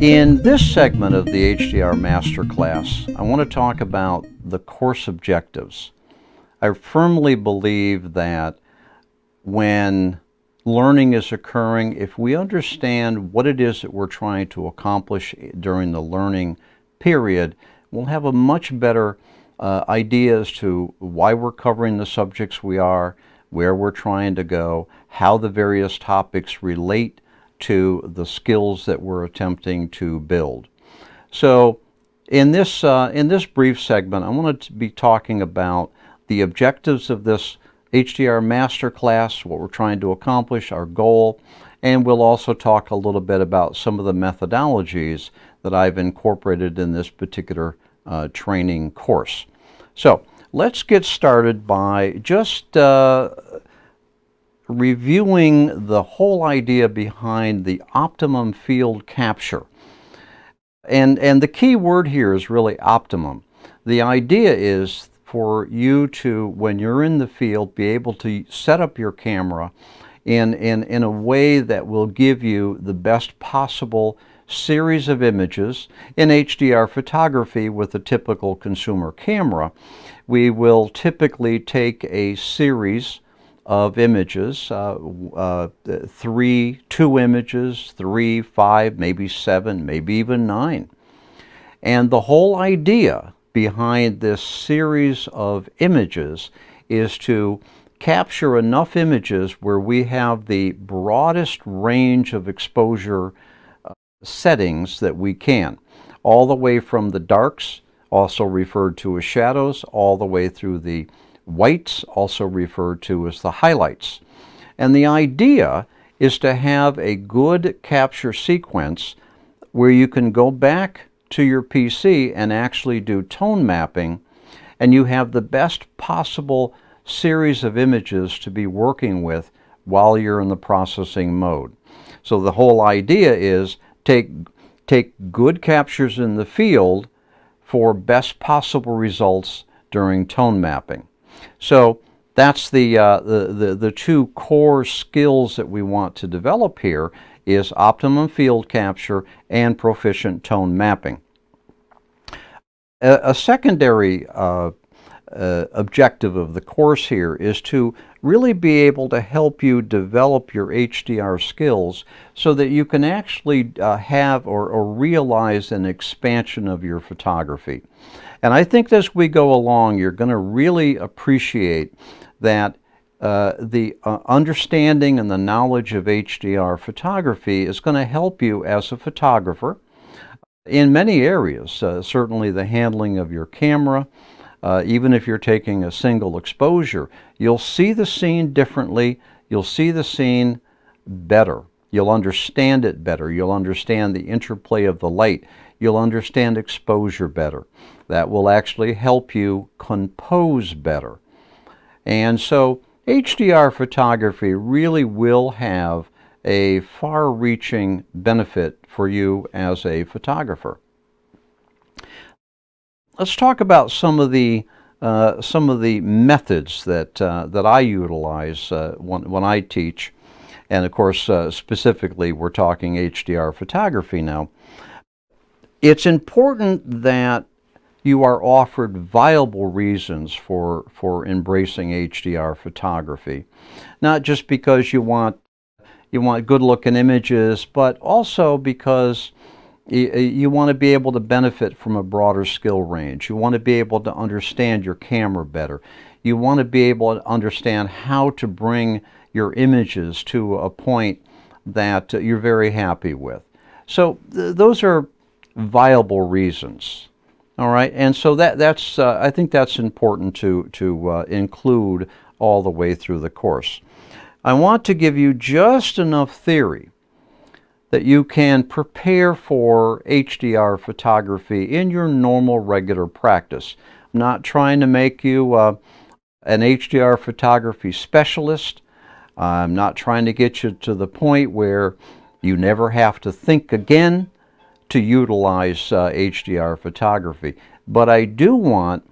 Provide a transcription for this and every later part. In this segment of the HDR Masterclass, I want to talk about the course objectives. I firmly believe that when learning is occurring, if we understand what it is that we're trying to accomplish during the learning period, we'll have a much better idea as to why we're covering the subjects we are, where we're trying to go, how the various topics relate to the skills that we're attempting to build. So in this brief segment, I wanted to be talking about the objectives of this HDR Masterclass, what we're trying to accomplish, our goal, and we'll also talk a little bit about some of the methodologies that I've incorporated in this particular training course. So let's get started by just reviewing the whole idea behind the optimum field capture. And the key word here is really optimum. The idea is for you to, when you're in the field, be able to set up your camera in a way that will give you the best possible series of images. In HDR photography with a typical consumer camera, we will typically take a series of images, 2 images, 3, 5, maybe 7, maybe even 9. And the whole idea behind this series of images is to capture enough images where we have the broadest range of exposure settings that we can, all the way from the darks, also referred to as shadows, all the way through the whites, also referred to as the highlights. And the idea is to have a good capture sequence where you can go back to your PC and actually do tone mapping, and you have the best possible series of images to be working with while you're in the processing mode. So the whole idea is take good captures in the field for best possible results during tone mapping. So that's the 2 core skills that we want to develop here is optimum field capture and proficient tone mapping. A secondary objective of the course here is to really be able to help you develop your HDR skills so that you can actually have or realize an expansion of your photography. And I think as we go along, you're going to really appreciate that the understanding and the knowledge of HDR photography is going to help you as a photographer in many areas. Certainly the handling of your camera, even if you're taking a single exposure, you'll see the scene differently, you'll see the scene better, you'll understand it better, you'll understand the interplay of the light, you'll understand exposure better. That will actually help you compose better. And so HDR photography really will have a far-reaching benefit for you as a photographer. Let's talk about some of the methods that I utilize when I teach, and of course specifically we're talking HDR photography now. It's important that you are offered viable reasons for embracing HDR photography. Not just because you want good-looking images, but also because you want to be able to benefit from a broader skill range. You want to be able to understand your camera better. You want to be able to understand how to bring your images to a point that you're very happy with. So those are viable reasons. All right, and so that's I think that's important to include all the way through the course. I want to give you just enough theory that you can prepare for HDR photography in your normal, regular practice. I'm not trying to make you an HDR photography specialist. I'm not trying to get you to the point where you never have to think again to utilize HDR photography, but I do want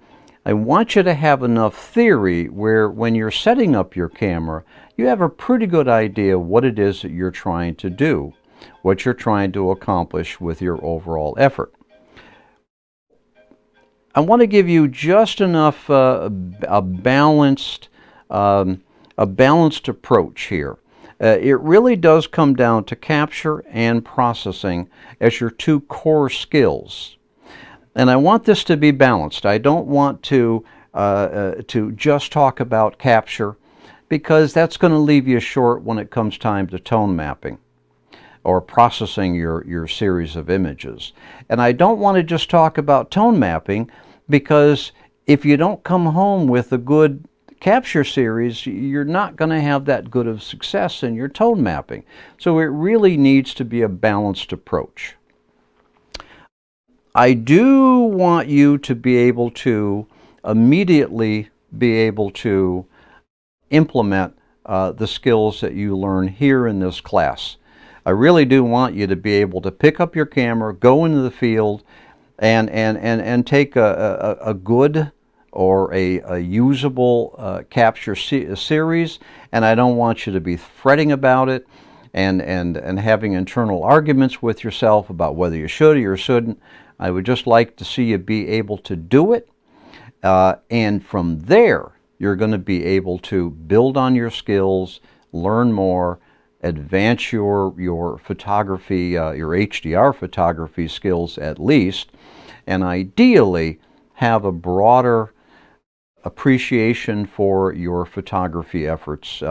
I want you to have enough theory where when you're setting up your camera, you have a pretty good idea what it is that you're trying to do, what you're trying to accomplish with your overall effort. I want to give you just enough a balanced approach here. It really does come down to capture and processing as your two core skills. And I want this to be balanced. I don't want to just talk about capture, because that's going to leave you short when it comes time to tone mapping or processing your series of images. And I don't want to just talk about tone mapping, because if you don't come home with a good capture series, you're not going to have that good of success in your tone mapping. So it really needs to be a balanced approach. I do want you to be able to immediately be able to implement the skills that you learn here in this class. I really do want you to be able to pick up your camera, go into the field, and take a good or a usable capture series. And I don't want you to be fretting about it and having internal arguments with yourself about whether you should or you shouldn't. I would just like to see you be able to do it. And from there, you're going to be able to build on your skills, learn more, advance your photography, your HDR photography skills at least, and ideally have a broader appreciation for your photography efforts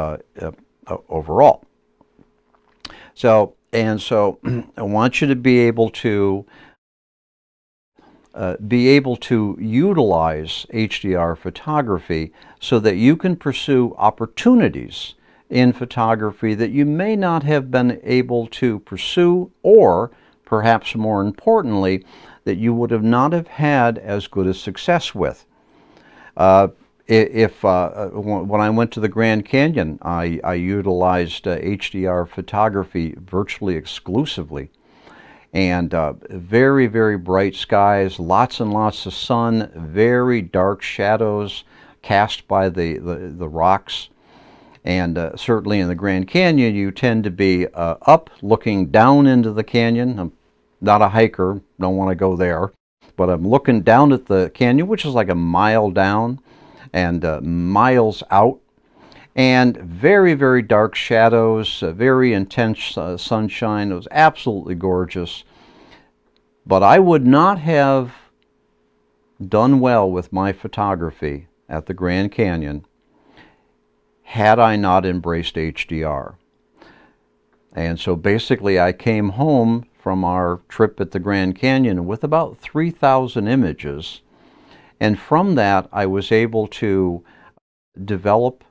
overall. So I want you to be able to utilize HDR photography so that you can pursue opportunities in photography that you may not have been able to pursue, or perhaps more importantly, that you would have not have had as good a success with. When I went to the Grand Canyon, I utilized HDR photography virtually exclusively, and very, very bright skies, lots and lots of sun, very dark shadows cast by the rocks. And certainly in the Grand Canyon, you tend to be up, looking down into the canyon. I'm not a hiker, don't want to go there, but I'm looking down at the canyon, which is like a mile down and miles out. And very, very dark shadows, very intense sunshine. It was absolutely gorgeous. But I would not have done well with my photography at the Grand Canyon had I not embraced HDR. And so basically I came home from our trip at the Grand Canyon with about 3,000 images. And from that, I was able to develop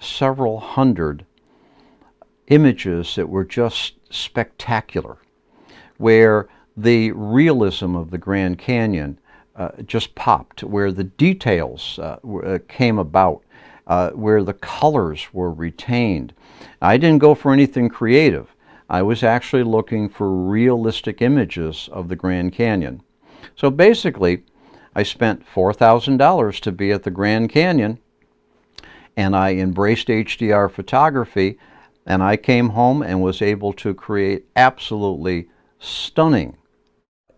several hundred images that were just spectacular, where the realism of the Grand Canyon just popped, where the details came about, where the colors were retained. I didn't go for anything creative. I was actually looking for realistic images of the Grand Canyon. So basically, I spent $4,000 to be at the Grand Canyon, and I embraced HDR photography, and I came home and was able to create absolutely stunning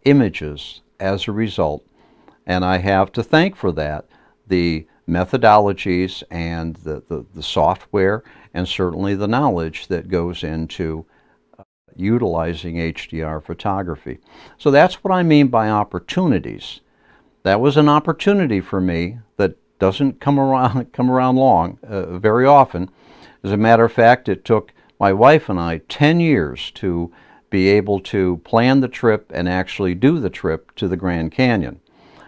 images as a result. And I have to thank for that the methodologies and the software, and certainly the knowledge that goes into utilizing HDR photography. So that's what I mean by opportunities. That was an opportunity for me that doesn't come around long very often. As a matter of fact, it took my wife and I 10 years to be able to plan the trip and actually do the trip to the Grand Canyon.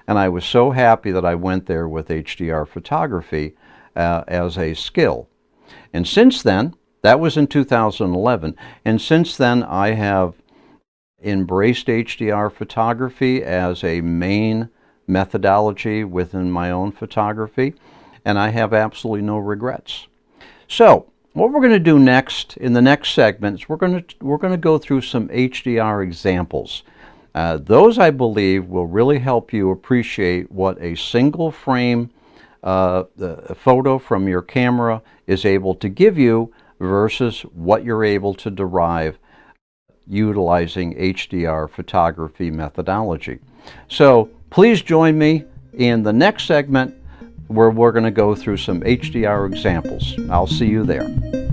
And I was so happy that I went there with HDR photography as a skill. And since then, that was in 2011, and since then I have embraced HDR photography as a main methodology within my own photography, and I have absolutely no regrets. So what we're going to do next in the next segment is we're going to go through some HDR examples. Those, I believe, will really help you appreciate what a single frame photo from your camera is able to give you versus what you're able to derive utilizing HDR photography methodology. So please join me in the next segment where we're going to go through some HDR examples. I'll see you there.